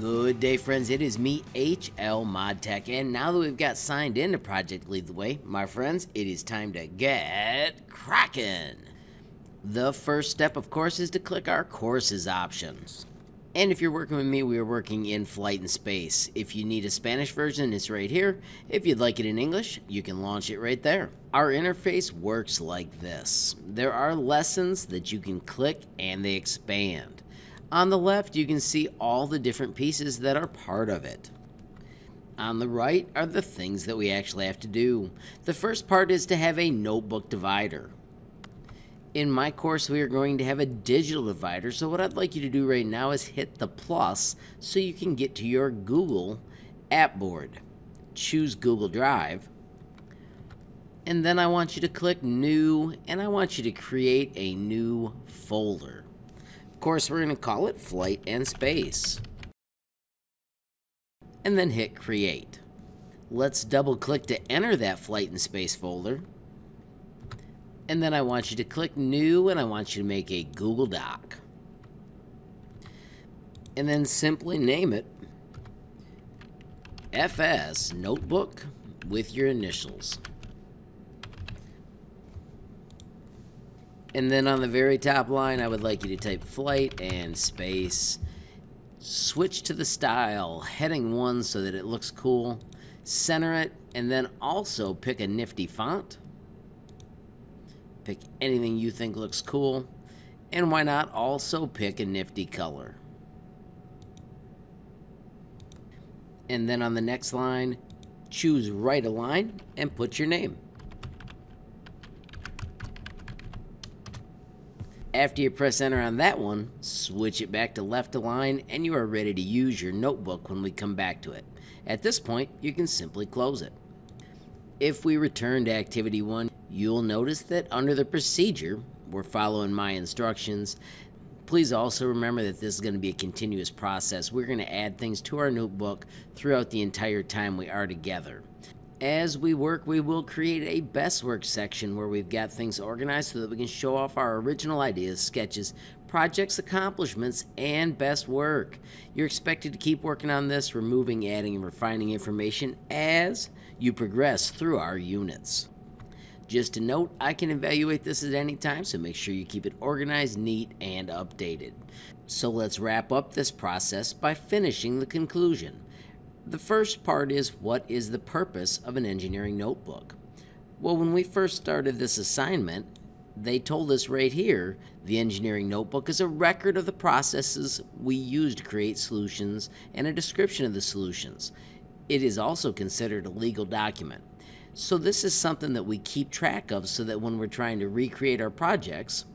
Good day, friends. It is me, HL Mod Tech, and now that we've got signed into Project Lead the Way, my friends, it is time to get cracking. The first step, of course, is to click our courses options. And if you're working with me, we are working in Flight and Space. If you need a Spanish version, it's right here. If you'd like it in English, you can launch it right there. Our interface works like this. There are lessons that you can click and they expand. On the left, you can see all the different pieces that are part of it. On the right are the things that we actually have to do. The first part is to have a notebook divider. In my course, we are going to have a digital divider, so what I'd like you to do right now is hit the plus so you can get to your Google app board. Choose Google Drive, and then I want you to click New, and I want you to create a new folder. Of course, we're going to call it Flight and Space, and then hit Create. Let's double click to enter that Flight and Space folder, and then I want you to click New, and I want you to make a Google Doc, and then simply name it FS Notebook with your initials. And then on the very top line, I would like you to type Flight and Space. Switch to the style, heading 1 so that it looks cool. Center it, and then also pick a nifty font. Pick anything you think looks cool. And why not also pick a nifty color? And then on the next line, choose Write a Line and put your name. After you press enter on that one, switch it back to left align, and you are ready to use your notebook when we come back to it. At this point, you can simply close it. If we return to activity 1, you'll notice that under the procedure, we're following my instructions. Please also remember that this is going to be a continuous process. We're going to add things to our notebook throughout the entire time we are together. As we work, we will create a best work section where we've got things organized so that we can show off our original ideas, sketches, projects, accomplishments, and best work. You're expected to keep working on this, removing, adding, and refining information as you progress through our units. Just a note, I can evaluate this at any time, so make sure you keep it organized, neat, and updated. So let's wrap up this process by finishing the conclusion. The first part is, what is the purpose of an engineering notebook? Well, when we first started this assignment, they told us right here, the engineering notebook is a record of the processes we use to create solutions and a description of the solutions. It is also considered a legal document. So this is something that we keep track of so that when we're trying to recreate our projects,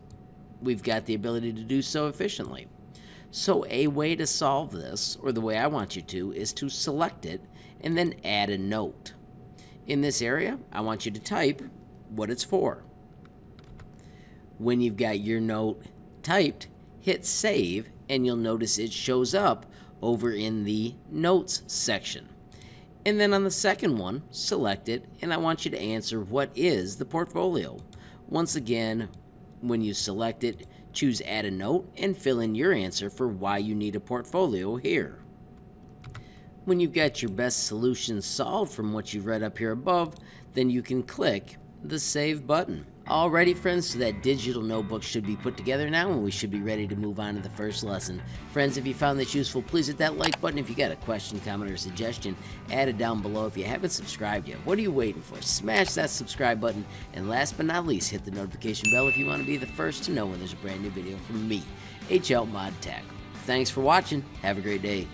we've got the ability to do so efficiently. So a way to solve this, or the way I want you to, is to select it and then add a note. In this area, I want you to type what it's for. When you've got your note typed, hit save, and you'll notice it shows up over in the notes section. And then on the second one, select it, and I want you to answer, what is the portfolio? Once again, when you select it, choose add a note and fill in your answer for why you need a portfolio here. When you've got your best solution solved from what you've read up here above, then you can click the save button. Alrighty, friends, so that digital notebook should be put together now, and we should be ready to move on to the first lesson. Friends, if you found this useful, please hit that like button. If you got a question, comment, or suggestion, add it down below. If you haven't subscribed yet, what are you waiting for? Smash that subscribe button, and last but not least, hit the notification bell if you want to be the first to know when there's a brand new video from me, HL Mod Tech. Thanks for watching. Have a great day.